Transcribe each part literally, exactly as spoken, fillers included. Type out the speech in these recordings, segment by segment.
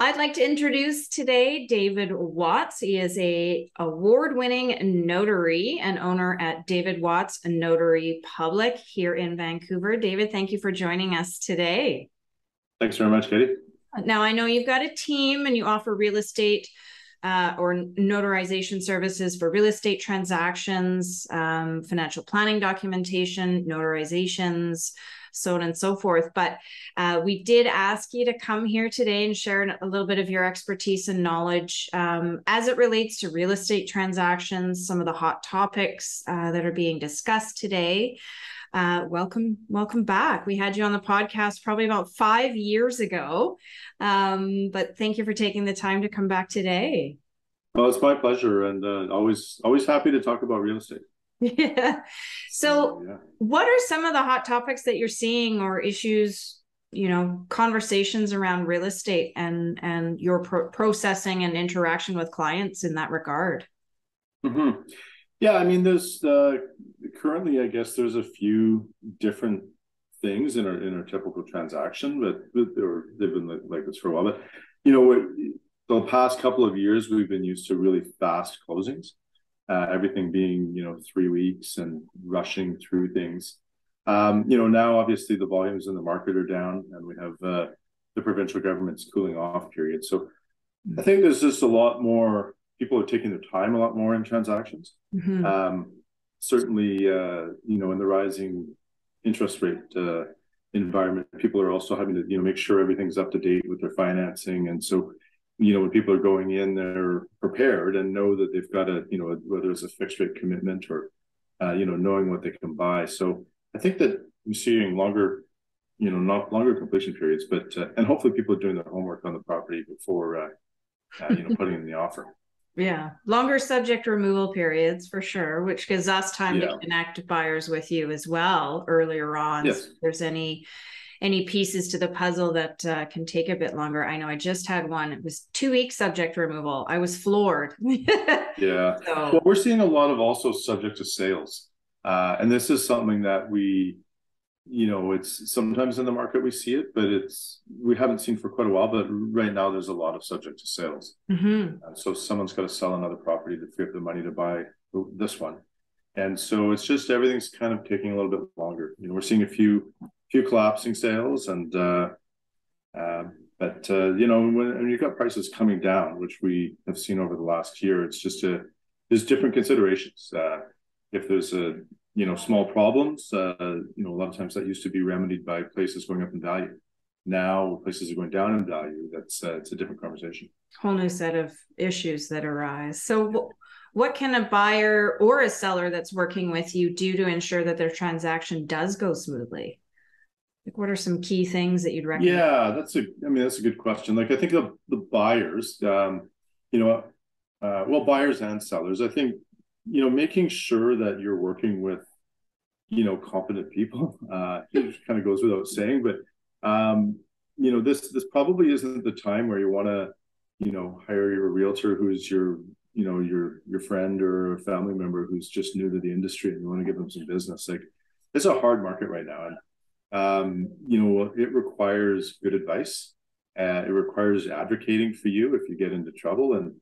I'd like to introduce today David Watts. He is a award-winning notary and owner at David Watts Notary Public here in Vancouver. David, thank you for joining us today. Thanks very much, Katie. Now, I know you've got a team and you offer real estate uh, or notarization services for real estate transactions, um, financial planning documentation, notarizations, so on and so forth. But uh, we did ask you to come here today and share a little bit of your expertise and knowledge um, as it relates to real estate transactions, some of the hot topics uh, that are being discussed today. Uh, welcome, welcome back. We had you on the podcast probably about five years ago, um, but thank you for taking the time to come back today. Well, it's my pleasure, and uh, always, always happy to talk about real estate. Yeah. So yeah. What are some of the hot topics that you're seeing or issues, you know, conversations around real estate and, and your pro processing and interaction with clients in that regard? Mm-hmm. Yeah. I mean, there's uh, currently, I guess there's a few different things in our, in our typical transaction, but, but they were, they've been like, like this for a while, but you know, what, the past couple of years, we've been used to really fast closings. Uh, everything being, you know, three weeks and rushing through things. Um, you know, now, obviously, the volumes in the market are down and we have uh, the provincial government's cooling off period. So I think there's just a lot more, people are taking their time a lot more in transactions. Mm-hmm. um, certainly, uh, you know, in the rising interest rate uh, environment, people are also having to, you know, make sure everything's up to date with their financing. And so, you know, when people are going in, they're prepared and know that they've got a, you know, whether it's a fixed rate commitment or, uh, you know, knowing what they can buy. So I think that I'm seeing longer, you know, not longer completion periods, but, uh, and hopefully people are doing their homework on the property before, uh, uh, you know, putting in the offer. Yeah. Longer subject removal periods for sure, which gives us time yeah. to connect buyers with you as well earlier on. Yes. So if there's any, any pieces to the puzzle that uh, can take a bit longer. I know I just had one. It was two week subject removal. I was floored. Yeah. So. Well, we're seeing a lot of also subject to sales. Uh, and this is something that we, you know, it's sometimes in the market we see it, but it's, we haven't seen for quite a while, but right now there's a lot of subject to sales. Mm-hmm. uh, so someone's got to sell another property to free up the money to buy this one. And so it's just, everything's kind of taking a little bit longer. You know, we're seeing a few, few collapsing sales, and uh, uh, but uh, you know, when, when you've got prices coming down, which we have seen over the last year, it's just a there's different considerations. Uh, if there's a you know small problems, uh, you know a lot of times that used to be remedied by places going up in value. Now places are going down in value. That's uh, it's a different conversation. Whole new set of issues that arise. So. What can a buyer or a seller that's working with you do to ensure that their transaction does go smoothly? Like, what are some key things that you'd recommend? Yeah, that's a, I mean, that's a good question. Like, I think the, the buyers, um, you know, uh, well, buyers and sellers, I think, you know, making sure that you're working with, you know, competent people, uh, it kind of goes without saying, but, um, you know, this, this probably isn't the time where you want to, you know, hire your realtor who's your, you know, your, your friend or a family member who's just new to the industry and you want to give them some business. Like, it's a hard market right now. And, um, you know, it requires good advice. Uh, it requires advocating for you if you get into trouble. And,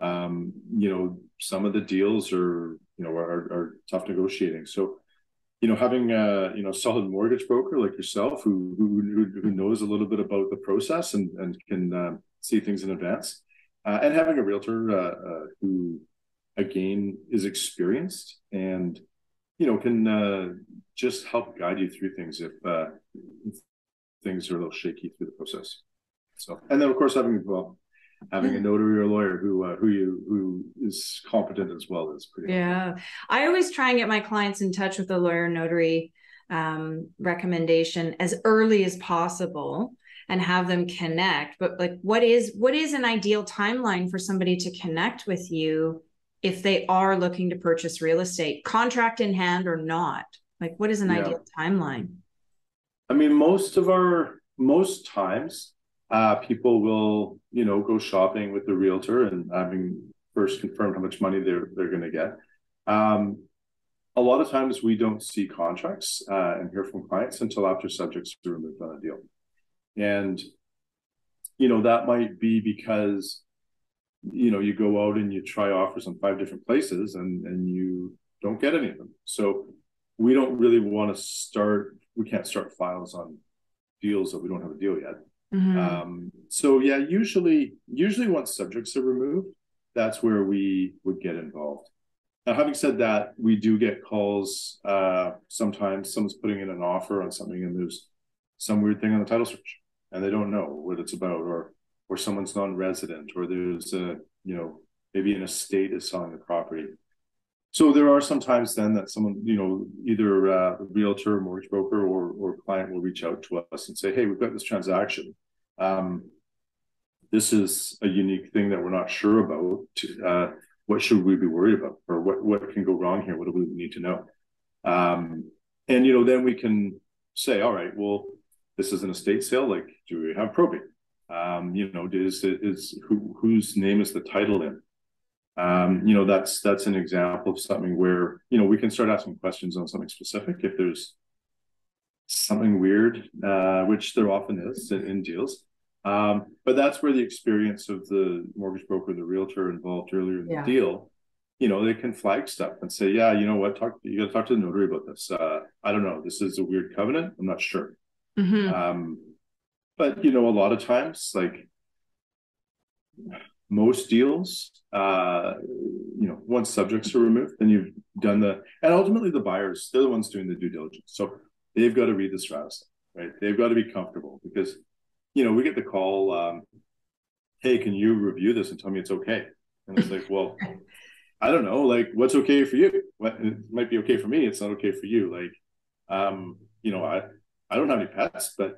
um, you know, some of the deals are, you know, are, are tough negotiating. So, you know, having a, you know, solid mortgage broker like yourself who, who, who knows a little bit about the process and, and can uh, see things in advance. Uh, and having a realtor uh, uh, who, again, is experienced and, you know, can uh, just help guide you through things if, uh, if things are a little shaky through the process. So, and then of course having well, having a notary or lawyer who uh, who you who is competent as well is pretty. Yeah, important. I always try and get my clients in touch with a lawyer notary um, recommendation as early as possible. And have them connect, but like, what is what is an ideal timeline for somebody to connect with you if they are looking to purchase real estate, contract in hand or not? Like, what is an yeah. ideal timeline? I mean, most of our most times, uh, people will you know go shopping with the realtor and having first confirmed how much money they're they're going to get. Um, a lot of times, we don't see contracts uh, and hear from clients until after subjects are removed on a deal. And you know, that might be because, you know, you go out and you try offers in five different places and, and you don't get any of them. So we don't really want to start, we can't start files on deals that we don't have a deal yet. Mm-hmm. Um, so yeah, usually, usually once subjects are removed, that's where we would get involved. Now, having said that, we do get calls. Uh, sometimes someone's putting in an offer on something and there's some weird thing on the title search and they don't know what it's about, or, or someone's non-resident, or there's a, you know, maybe an estate is selling the property. So there are some times then that someone, you know, either a realtor, mortgage broker, or or client will reach out to us and say, hey, we've got this transaction. Um, this is a unique thing that we're not sure about. Uh, what should we be worried about? Or what, what can go wrong here? What do we need to know? Um, and, you know, then we can say, all right, well, this is an estate sale. Like, do we have probate? Um, you know, is, is who, whose name is the title in? Um, you know, that's, that's an example of something where, you know, we can start asking questions on something specific. If there's something weird, uh, which there often is in, in deals. Um, but that's where the experience of the mortgage broker, the realtor involved earlier in yeah. the deal, you know, they can flag stuff and say, yeah, you know what, talk, you got to talk to the notary about this. Uh, I don't know. This is a weird covenant. I'm not sure. Mm-hmm. Um, but, you know, a lot of times, like, most deals, uh, you know, once subjects are removed, then you've done the, and ultimately the buyers, they're the ones doing the due diligence. So they've got to read the strata stuff, right? They've got to be comfortable because, you know, we get the call, um, hey, can you review this and tell me it's okay? And it's like, well, I don't know, like, what's okay for you? What, it might be okay for me. It's not okay for you. Like, um, you know, I, I don't have any pets, but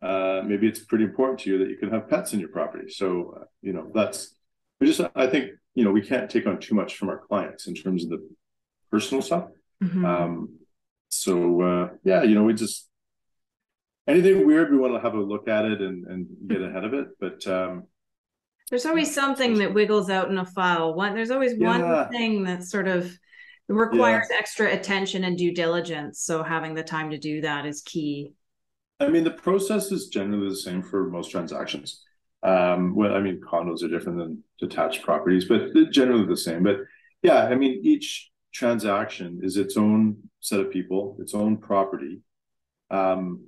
Uh, maybe it's pretty important to you that you can have pets in your property. So, uh, you know, that's, we just, I think, you know, we can't take on too much from our clients in terms of the personal stuff. Mm-hmm. Um, so, uh, yeah, you know, we just, anything weird, we want to have a look at it and, and get ahead of it. But um, there's always something that wiggles out in a file. One, there's always yeah. one thing that sort of requires yeah. extra attention and due diligence. So having the time to do that is key. I mean, the process is generally the same for most transactions. Um, well, I mean, condos are different than detached properties, but they're generally the same. But yeah, I mean, each transaction is its own set of people, its own property. Um,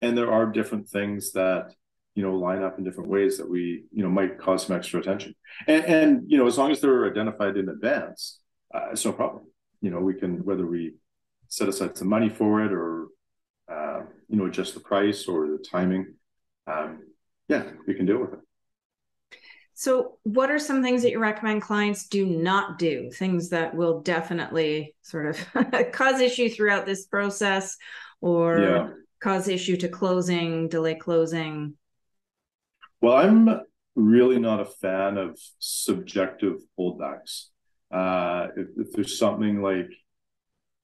and there are different things that, you know, line up in different ways that we, you know, might cause some extra attention. And, and you know, as long as they're identified in advance, uh, it's no problem. You know, we can, whether we set aside some money for it or, Uh, you know, adjust the price or the timing. Um, yeah, we can deal with it. So what are some things that you recommend clients do not do? Things that will definitely sort of cause issue throughout this process or yeah. cause issue to closing, delay closing? Well, I'm really not a fan of subjective holdbacks. Uh, if, if there's something like,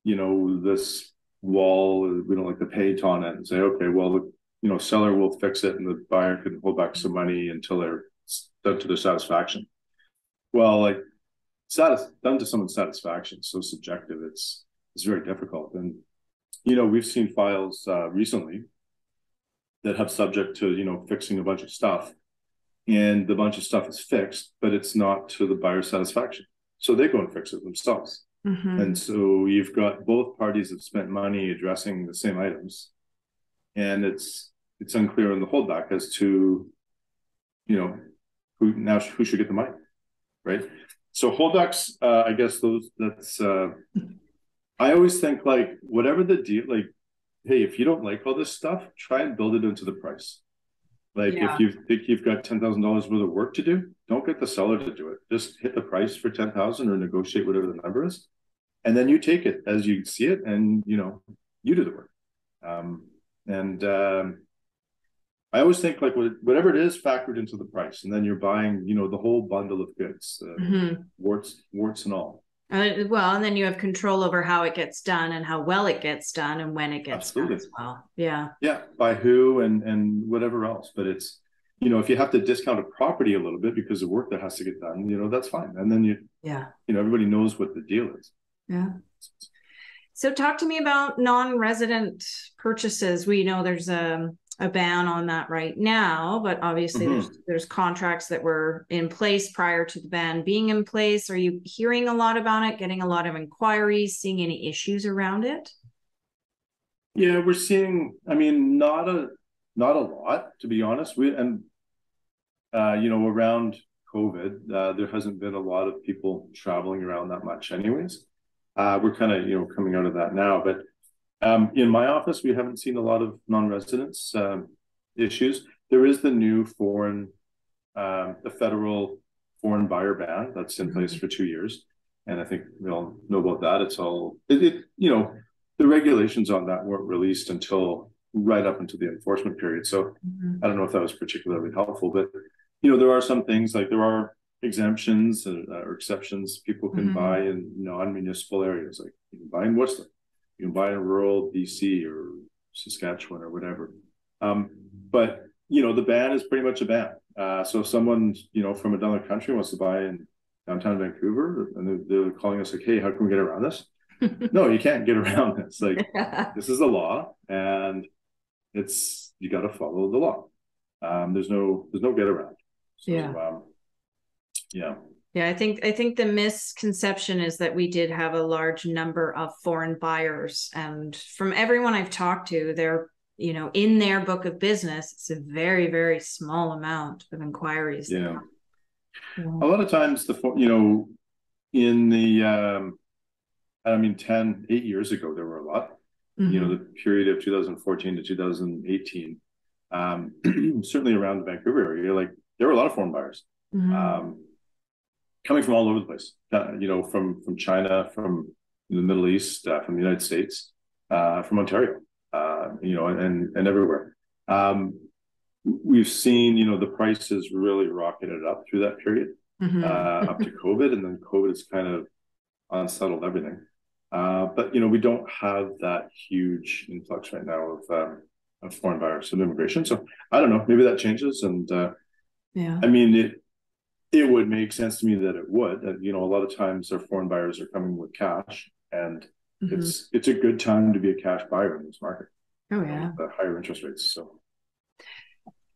you know, this wall, we don't like the paint on it, and say, okay, well, the, you know, seller will fix it and the buyer can hold back some money until they're done to their satisfaction. Well, like, satis- done to someone's satisfaction, so subjective, it's it's very difficult. And, you know, we've seen files uh, recently that have subject to, you know, fixing a bunch of stuff, and the bunch of stuff is fixed, but it's not to the buyer's satisfaction. So they go and fix it themselves. Mm-hmm. And so you've got both parties have spent money addressing the same items, and it's it's unclear on the holdback as to, you know, who now who should get the money, right? So holdbacks, uh, I guess those that's. Uh, I always think, like, whatever the deal, like, hey, if you don't like all this stuff, try and build it into the price. Like yeah. if you think you've got ten thousand dollars worth of work to do, don't get the seller to do it. Just hit the price for ten thousand dollars or negotiate whatever the number is. And then you take it as you see it and, you know, you do the work. Um, and um, I always think, like, whatever it is, factored into the price. And then you're buying, you know, the whole bundle of goods, uh, mm-hmm. warts, warts and all. Uh, well, and then you have control over how it gets done and how well it gets done and when it gets Absolutely. Done as well. Yeah. Yeah. By who and, and whatever else. But it's, you know, if you have to discount a property a little bit because of work that has to get done, you know, that's fine. And then you, yeah, you know, everybody knows what the deal is. Yeah. So talk to me about non-resident purchases. We know there's a a ban on that right now, but obviously mm-hmm. there's, there's contracts that were in place prior to the ban being in place. Are you hearing a lot about it, getting a lot of inquiries, seeing any issues around it? Yeah, we're seeing, I mean, not a not a lot, to be honest. We and, uh, you know, around COVID, uh, there hasn't been a lot of people traveling around that much anyways. Uh, we're kind of, you know, coming out of that now, but Um, in my office, we haven't seen a lot of non-residence um, issues. There is the new foreign, um, the federal foreign buyer ban that's in place for two years. And I think we all know about that. It's all, it, it, you know, the regulations on that weren't released until right up into the enforcement period. So mm-hmm. I don't know if that was particularly helpful, but, you know, there are some things like there are exemptions or, or exceptions people can mm-hmm. buy in non-municipal areas, like you can buy in Woodstock. You can buy in rural B C or Saskatchewan or whatever. Um, but, you know, the ban is pretty much a ban. Uh, so if someone, you know, from another country wants to buy in downtown Vancouver and they're, they're calling us like, hey, how can we get around this? No, you can't get around this. Like, this is the law and it's, you got to follow the law. Um, there's no, there's no get around. So, yeah. Um, yeah. Yeah, I think I think the misconception is that we did have a large number of foreign buyers, and from everyone I've talked to, they're, you know, in their book of business, it's a very, very small amount of inquiries. Yeah, yeah. A lot of times the you know, in the um, I mean, ten eight years ago there were a lot. Mm-hmm. You know, the period of two thousand fourteen to two thousand eighteen, um, certainly around the Vancouver area, like there were a lot of foreign buyers. Mm-hmm. Um, coming from all over the place, uh, you know, from, from China, from the Middle East, uh, from the United States, uh, from Ontario, uh, you know, and, and everywhere. Um, we've seen, you know, the prices really rocketed up through that period, mm-hmm. uh, up to COVID, and then COVID has kind of unsettled everything. Uh, but, you know, we don't have that huge influx right now of, um, of foreign buyers and immigration. So I don't know, maybe that changes. And uh, yeah, I mean, it, It would make sense to me that it would. Uh, you know, a lot of times our foreign buyers are coming with cash, and mm-hmm. it's it's a good time to be a cash buyer in this market. Oh yeah, the higher interest rates. So,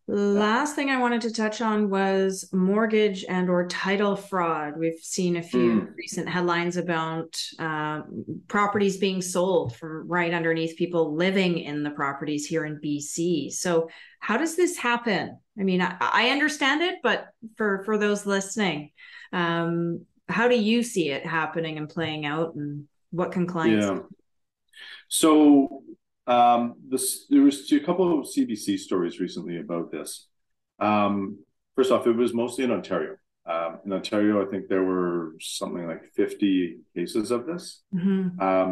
last yeah. thing I wanted to touch on was mortgage and or title fraud. We've seen a few mm. recent headlines about uh, properties being sold from right underneath people living in the properties here in B C. So, how does this happen? I mean, I, I understand it, but for, for those listening, um, how do you see it happening and playing out, and what can clients yeah. do? So um, this, there was a couple of C B C stories recently about this. Um, first off, it was mostly in Ontario. Um, in Ontario, I think there were something like fifty cases of this. Mm-hmm. Um,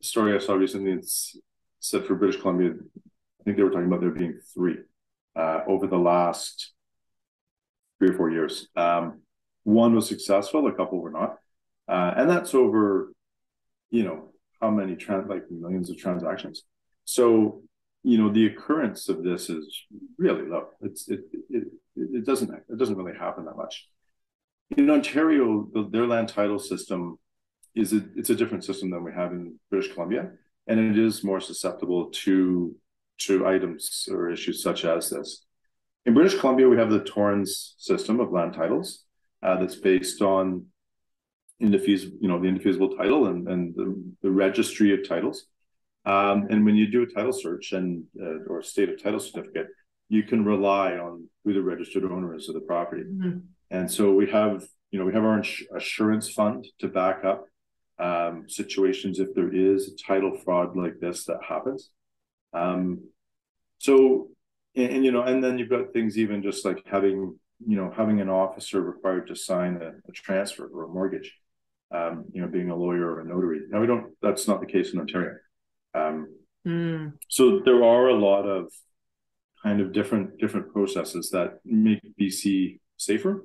the story I saw recently, it's said for British Columbia, I think they were talking about there being three. Uh, over the last three or four years. Um, one was successful, a couple were not. Uh, and that's over, you know, how many, trans like millions of transactions. So, you know, the occurrence of this is really low. It's, it, it, it, doesn't, it doesn't really happen that much. In Ontario, the, their land title system is, a, it's a different system than we have in British Columbia. And it is more susceptible to to items or issues such as this. In British Columbia, we have the Torrens system of land titles uh, that's based on indefeasible, you know, the indefeasible title and, and the, the registry of titles. Um, and when you do a title search and uh, or state of title certificate, you can rely on who the registered owner is of the property. Mm-hmm. And so we have, you know, we have our ins- assurance fund to back up um, situations if there is title fraud like this that happens. Um, so, and, and, you know, and then you've got things even just like having, you know, having an officer required to sign a, a transfer or a mortgage, um, you know, being a lawyer or a notary. Now we don't, that's not the case in Ontario. Um, mm. So there are a lot of kind of different, different processes that make B C safer.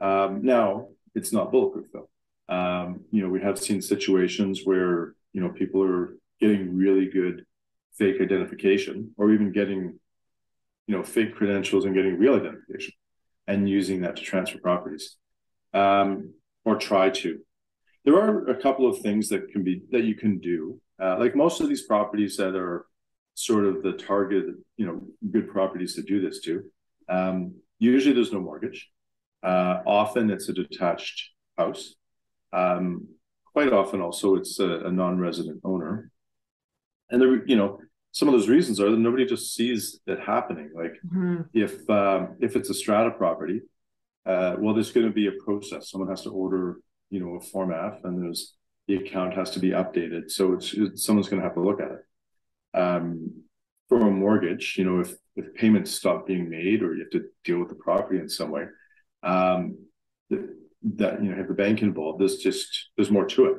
Um, now it's not bulletproof though. Um, you know, we have seen situations where, you know, people are getting really good fake identification, or even getting, you know, fake credentials and getting real identification and using that to transfer properties, um, or try to. There are a couple of things that can be, that you can do. Uh, like most of these properties that are sort of the target, you know, good properties to do this to. Um, usually there's no mortgage. Uh, often it's a detached house. Um, quite often also it's a, a non-resident owner. And, there, you know, some of those reasons are that nobody just sees it happening. Like mm-hmm. if um, if it's a strata property, uh, well, there's going to be a process. Someone has to order, you know, a Form F, and there's the account has to be updated. So it's, it's someone's going to have to look at it. Um, for a mortgage, you know, if, if payments stop being made or you have to deal with the property in some way, um, the, that, you know, have the bank involved, there's just, there's more to it.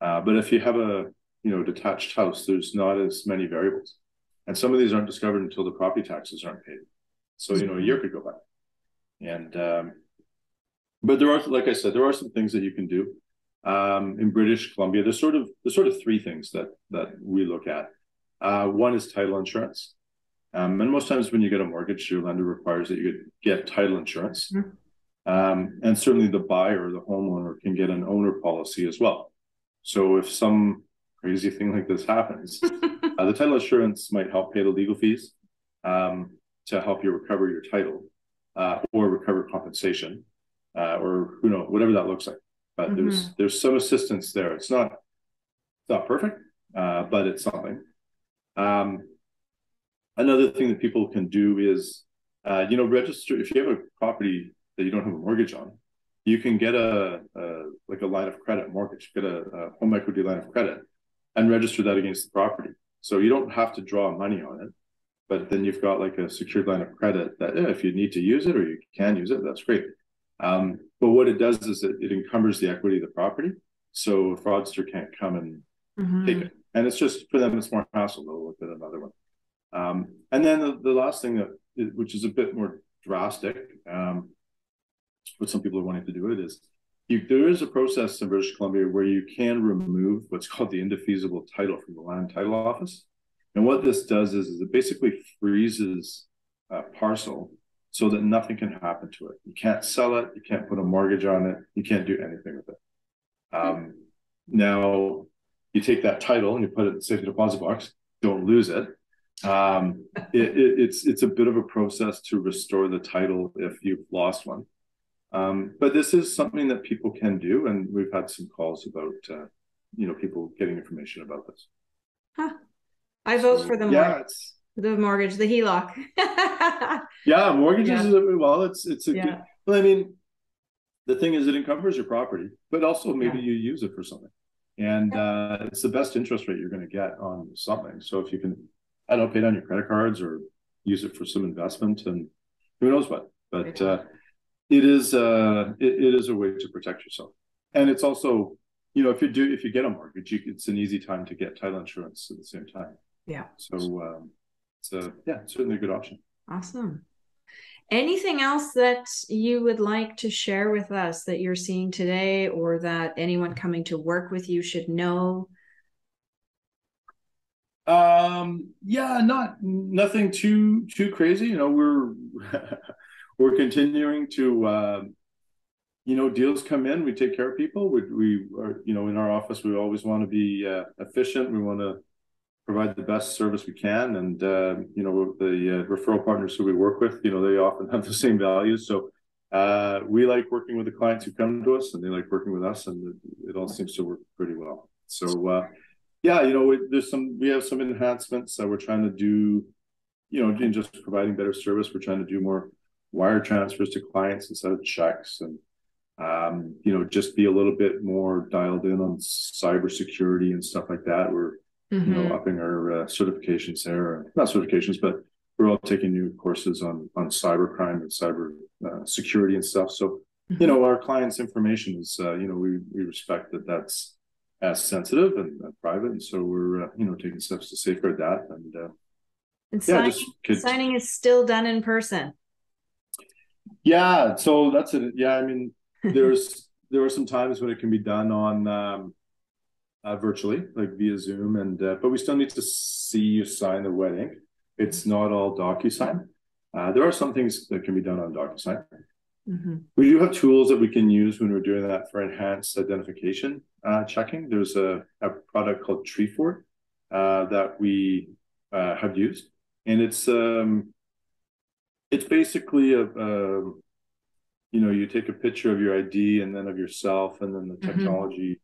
Uh, but if you have a, you know, detached house, there's not as many variables. And some of these aren't discovered until the property taxes aren't paid. So, you know, a year could go by. And, um, but there are, like I said, there are some things that you can do. Um, in British Columbia, there's sort of, there's sort of three things that, that we look at. Uh, one is title insurance. Um, and most times when you get a mortgage, your lender requires that you get title insurance. Mm-hmm. Um, and certainly the buyer, the homeowner, can get an owner policy as well. So if some crazy thing like this happens, uh, the title insurance might help pay the legal fees um, to help you recover your title uh, or recover compensation uh, or, you know, whatever that looks like. But mm-hmm. there's there's some assistance there. It's not, it's not perfect, uh, but it's something. Um, another thing that people can do is, uh, you know, register. If you have a property that you don't have a mortgage on, you can get a, a like a line of credit mortgage, get a, a home equity line of credit, and register that against the property. So you don't have to draw money on it, but then you've got like a secured line of credit that yeah, if you need to use it or you can use it, that's great. Um, but what it does is it, it encumbers the equity of the property, so a fraudster can't come and mm-hmm. take it. And it's just for them, it's more hassle. They'll look at another one. Um, and then the, the last thing that, which is a bit more drastic. Um, What some people are wanting to do it is, you, there is a process in British Columbia where you can remove what's called the indefeasible title from the land title office. And what this does is, is it basically freezes a parcel so that nothing can happen to it. You can't sell it. You can't put a mortgage on it. You can't do anything with it. Um, now, you take that title and you put it in the safety deposit box. Don't lose it. Um, it, it it's, it's a bit of a process to restore the title if you've lost one. Um, but this is something that people can do, and we've had some calls about, uh, you know, people getting information about this. Huh. I vote so, for the yeah, mortgage, it's... the mortgage, the H E L O C. yeah, mortgages. Yeah. Is, well, it's it's a yeah. good. Well, I mean, the thing is, it encumbers your property, but also maybe yeah. you use it for something, and yeah. uh, it's the best interest rate you're going to get on something. So if you can, I don't know, pay down your credit cards or use it for some investment, and who knows what, but. Uh, It is uh it, it is a way to protect yourself, and it's also, you know, if you do if you get a mortgage, you, it's an easy time to get title insurance at the same time. Yeah. So um, it's a, yeah, certainly a good option. Awesome. Anything else that you would like to share with us that you're seeing today, or that anyone coming to work with you should know? Um. Yeah. Not nothing too too crazy. You know, we're. We're continuing to, uh, you know, deals come in. We take care of people. We, we are, you know, in our office, we always want to be uh, efficient. We want to provide the best service we can. And, uh, you know, the uh, referral partners who we work with, you know, they often have the same values. So uh, we like working with the clients who come to us, and they like working with us. And it, it all seems to work pretty well. So, uh, yeah, you know, we, there's some, we have some enhancements that we're trying to do, you know, in just providing better service. We're trying to do more wire transfers to clients instead of checks, and um, you know, just be a little bit more dialed in on cybersecurity and stuff like that. We're mm-hmm. you know, upping our uh, certifications there, not certifications, but we're all taking new courses on on cybercrime and cyber uh, security and stuff. So mm-hmm. you know, our clients' information is uh, you know, we we respect that that's as sensitive and uh, private, and so we're uh, you know, taking steps to safeguard that. And uh, and yeah, signing, just could, signing is still done in person. Yeah, so that's it. Yeah, I mean, there's there are some times when it can be done on um, uh, virtually, like via Zoom, and uh, but we still need to see you sign the wet ink. It's not all DocuSign. Uh, there are some things that can be done on DocuSign. Mm-hmm. We do have tools that we can use when we're doing that for enhanced identification uh, checking. There's a, a product called Treefort uh, that we uh, have used, and it's um, it's basically a, a you know, you take a picture of your I D and then of yourself, and then the technology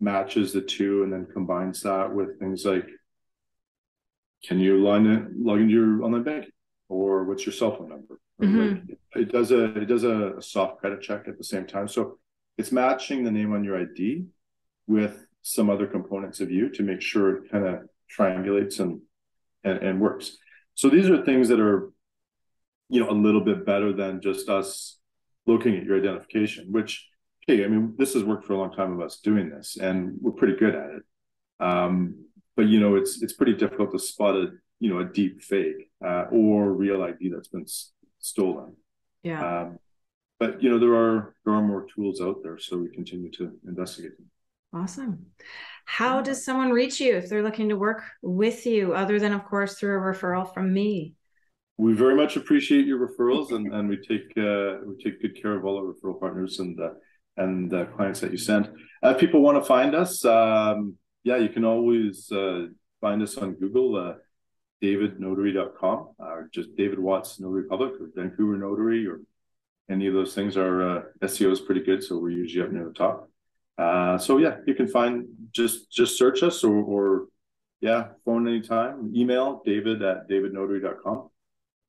mm-hmm. matches the two, and then combines that with things like, can you log in, log into your online banking, or what's your cell phone number? Mm-hmm. Like it, it does a it does a, a soft credit check at the same time, so it's matching the name on your I D with some other components of you to make sure it kind of triangulates and, and and works. So these are things that are, you know, a little bit better than just us looking at your identification, which, hey, I mean, this has worked for a long time of us doing this, and we're pretty good at it. Um, but, you know, it's it's pretty difficult to spot a, you know, a deep fake uh, or real I D that's been s- stolen. Yeah. Um, but, you know, there are, there are more tools out there, so we continue to investigate them. Awesome. How does someone reach you if they're looking to work with you, other than, of course, through a referral from me? We very much appreciate your referrals, and, and we take uh, we take good care of all our referral partners and uh, and uh, clients that you send. Uh, if people want to find us, um, yeah, you can always uh, find us on Google, uh, david notary dot com, or just David Watts Notary Public, or Vancouver Notary, or any of those things. Our uh, S E O is pretty good, so we're usually up near the top. Uh, so yeah, you can find, just, just search us, or, or yeah, phone anytime, email david at david notary dot com.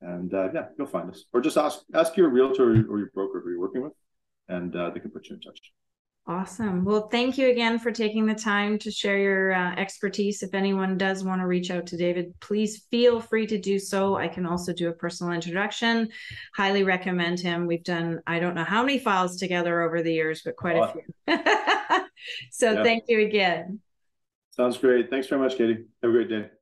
And, uh, yeah, you'll find us, or just ask, ask your realtor or your broker who you're working with, and, uh, they can put you in touch. Awesome. Well, thank you again for taking the time to share your uh, expertise. If anyone does want to reach out to David, please feel free to do so. I can also do a personal introduction. Highly recommend him. We've done, I don't know how many files together over the years, but quite awesome. a few. So yeah. Thank you again. Sounds great. Thanks very much, Katie. Have a great day.